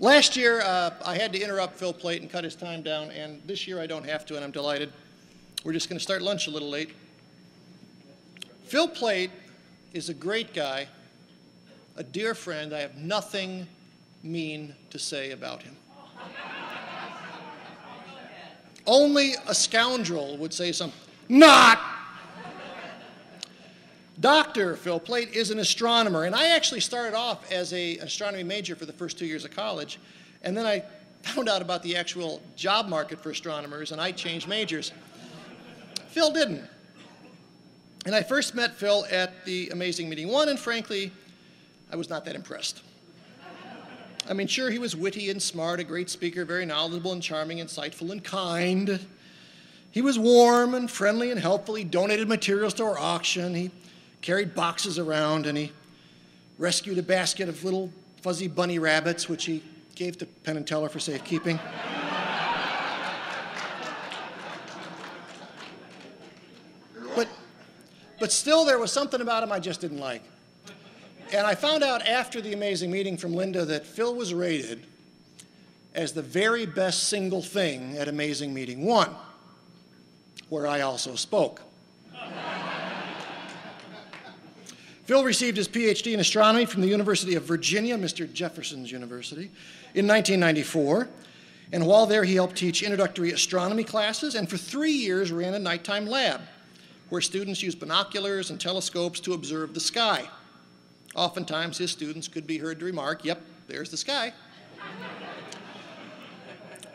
Last year, I had to interrupt Phil Plait and cut his time down, and this year I don't have to, and I'm delighted. We're just going to start lunch a little late. Phil Plait is a great guy, a dear friend. I have nothing mean to say about him. Only a scoundrel would say something. Not! Dr. Phil Plait is an astronomer, and I actually started off as an astronomy major for the first 2 years of college, and then I found out about the actual job market for astronomers, and I changed majors. Phil didn't. And I first met Phil at the Amazing Meeting 1, and frankly, I was not that impressed. I mean, sure, he was witty and smart, a great speaker, very knowledgeable and charming, insightful and kind. He was warm and friendly and helpful. He donated materials to our auction. He carried boxes around, and he rescued a basket of little fuzzy bunny rabbits, which he gave to Penn and Teller for safekeeping. But still, there was something about him I just didn't like. And I found out after the Amazing Meeting from Linda that Phil was rated as the very best single thing at Amazing Meeting 1, where I also spoke. Phil received his PhD in astronomy from the University of Virginia, Mr. Jefferson's University, in 1994. And while there, he helped teach introductory astronomy classes and for 3 years ran a nighttime lab where students used binoculars and telescopes to observe the sky. Oftentimes, his students could be heard to remark, "Yep, there's the sky."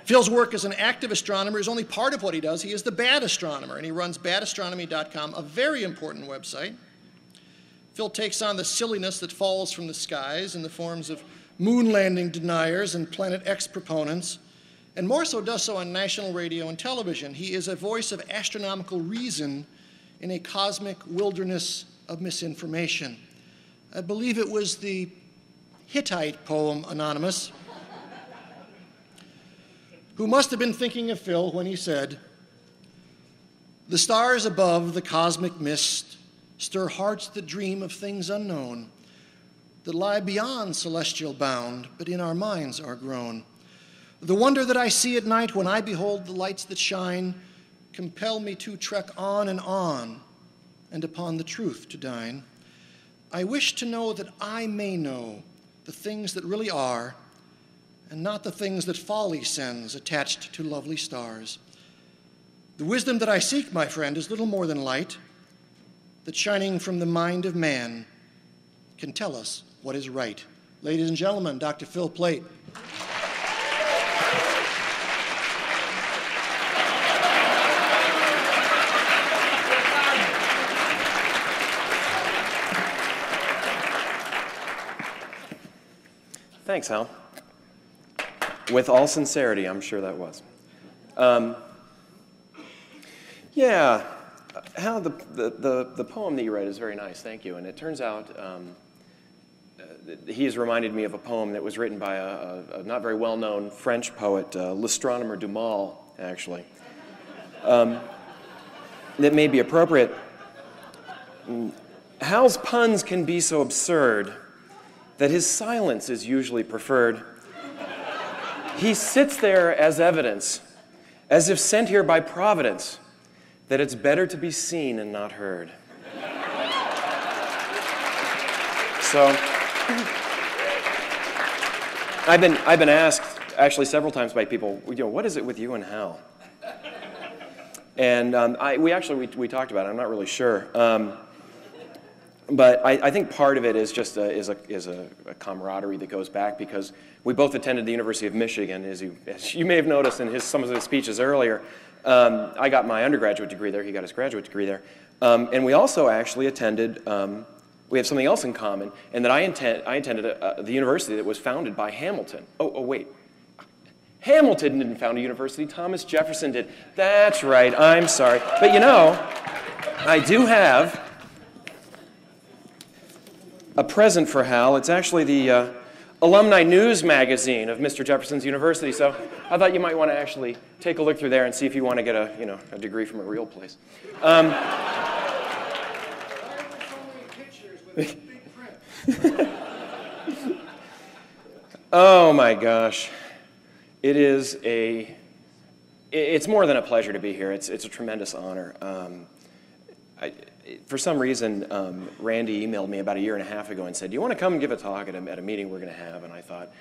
Phil's work as an active astronomer is only part of what he does. He is the Bad Astronomer, and he runs badastronomy.com, a very important website. Phil takes on the silliness that falls from the skies in the forms of moon landing deniers and Planet X proponents, and more so does so on national radio and television. He is a voice of astronomical reason in a cosmic wilderness of misinformation. I believe it was the Hittite poem, Anonymous, who must have been thinking of Phil when he said, "The stars above the cosmic mist stir hearts that dream of things unknown, that lie beyond celestial bound, but in our minds are grown. The wonder that I see at night when I behold the lights that shine compel me to trek on, and upon the truth to dine. I wish to know that I may know the things that really are, and not the things that folly sends attached to lovely stars. The wisdom that I seek, my friend, is little more than light, that shining from the mind of man can tell us what is right." Ladies and gentlemen, Dr. Phil Plait. Thanks, Hal. With all sincerity, I'm sure that was. Yeah. Hal, the poem that you read is very nice, thank you. And it turns out he has reminded me of a poem that was written by a not very well-known French poet, L'Astronomer du Mal, actually, that may be appropriate. Hal's puns can be so absurd that his silence is usually preferred. He sits there as evidence, as if sent here by providence, that it's better to be seen and not heard. So, I've been asked actually several times by people, you know, what is it with you and Hal? And we talked about it. I'm not really sure. But I think part of it is just a camaraderie that goes back because we both attended the University of Michigan, as you may have noticed in some of his speeches earlier. I got my undergraduate degree there. He got his graduate degree there. And we also actually attended, we have something else in common, and that I attended the university that was founded by Hamilton. Oh, wait. Hamilton didn't found a university. Thomas Jefferson did. That's right. I'm sorry. But, you know, I do have a present for Hal. It's actually the Alumni News magazine of Mr. Jefferson's University. So I thought you might want to actually take a look through there and see if you want to get a degree from a real place. Oh my gosh. It is a, it's more than a pleasure to be here. It's a tremendous honor. For some reason, Randy emailed me about a year and a half ago and said, do you want to come and give a talk at a meeting we're going to have? And I thought,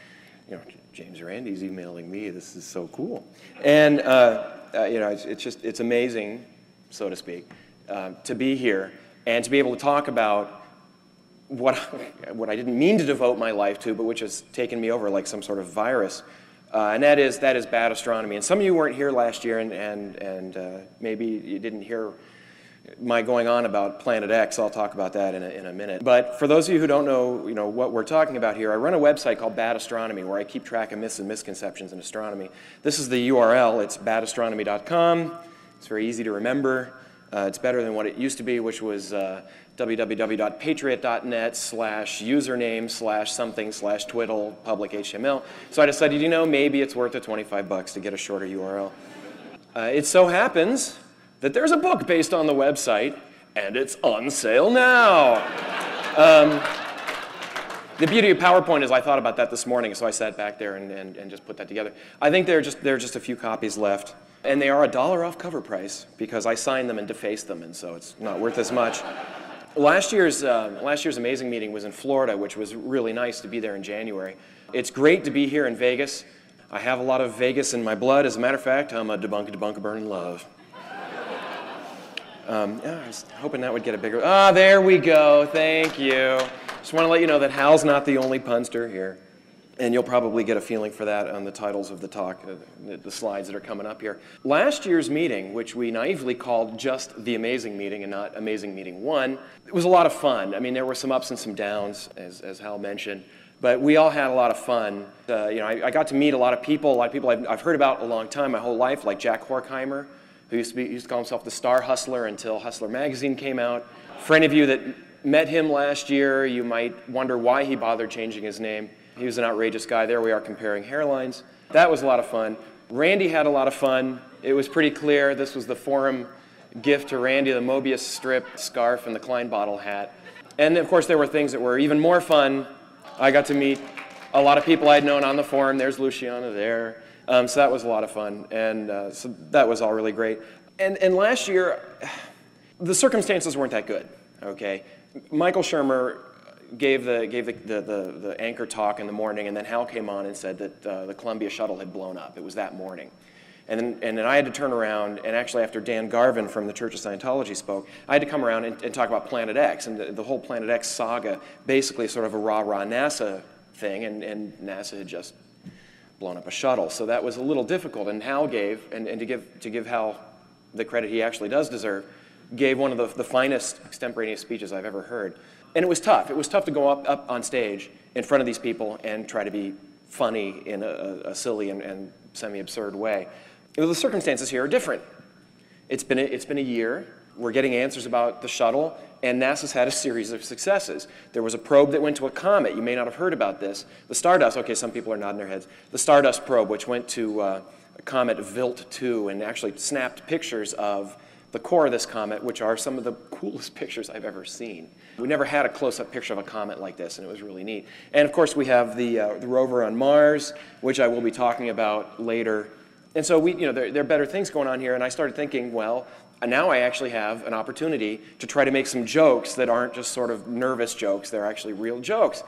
you know, James Randy's emailing me. This is so cool. And, you know, it's amazing, so to speak, to be here and to be able to talk about what I didn't mean to devote my life to, but which has taken me over like some sort of virus. And that is Bad Astronomy. And some of you weren't here last year, and maybe you didn't hear my going on about Planet X. I'll talk about that in a minute. But for those of you who don't know, you know what we're talking about here, I run a website called Bad Astronomy where I keep track of myths and misconceptions in astronomy. This is the URL. It's badastronomy.com. It's very easy to remember. It's better than what it used to be, which was www.patriot.net/username/something/twiddle public HTML. So I decided, you know, maybe it's worth the $25 to get a shorter URL. It so happens that there's a book based on the website, and it's on sale now. The beauty of PowerPoint is I thought about that this morning, so I sat back there and just put that together. I think there are just a few copies left, and they are $1 off cover price because I signed them and defaced them, and so it's not worth as much. Last year's Amazing Meeting was in Florida, which was really nice to be there in January. It's great to be here in Vegas. I have a lot of Vegas in my blood. As a matter of fact, I'm a debunk-a-burn in love. I was hoping that would get a bigger... Ah, there we go. Thank you. Just want to let you know that Hal's not the only punster here. And you'll probably get a feeling for that on the titles of the talk, the slides that are coming up here. Last year's meeting, which we naively called just the Amazing Meeting and not Amazing Meeting 1, it was a lot of fun. I mean, there were some ups and some downs, as Hal mentioned. But we all had a lot of fun. You know, I got to meet a lot of people I've heard about a long time, my whole life, like Jack Horkheimer, who used to call himself the Star Hustler until Hustler magazine came out. For any of you that met him last year, you might wonder why he bothered changing his name. He was an outrageous guy. There we are comparing hairlines. That was a lot of fun. Randy had a lot of fun. It was pretty clear. This was the forum gift to Randy, the Mobius strip scarf and the Klein bottle hat. And of course, there were things that were even more fun. I got to meet a lot of people I'd known on the forum. There's Luciana there. So that was a lot of fun, and so that was all really great. And last year, the circumstances weren't that good, okay? Michael Shermer gave the anchor talk in the morning, and then Hal came on and said that the Columbia shuttle had blown up. It was that morning. And then I had to turn around, and actually after Dan Garvin from the Church of Scientology spoke, I had to come around and talk about Planet X, and the whole Planet X saga, basically sort of a rah-rah NASA thing, and NASA had just blown up a shuttle. So that was a little difficult, and Hal gave, and to give Hal the credit he actually does deserve, gave one of the finest extemporaneous speeches I've ever heard. And it was tough. It was tough to go up on stage in front of these people and try to be funny in a silly and semi-absurd way. The circumstances here are different. It's been a year. We're getting answers about the shuttle, and NASA's had a series of successes. There was a probe that went to a comet. You may not have heard about this. The Stardust, okay, some people are nodding their heads. The Stardust probe, which went to a comet Wild 2 and actually snapped pictures of the core of this comet, which are some of the coolest pictures I've ever seen. We never had a close-up picture of a comet like this, and it was really neat. And of course, we have the rover on Mars, which I will be talking about later. And so we, you know, there are better things going on here, and I started thinking, well, now I actually have an opportunity to try to make some jokes that aren't just sort of nervous jokes. They're actually real jokes.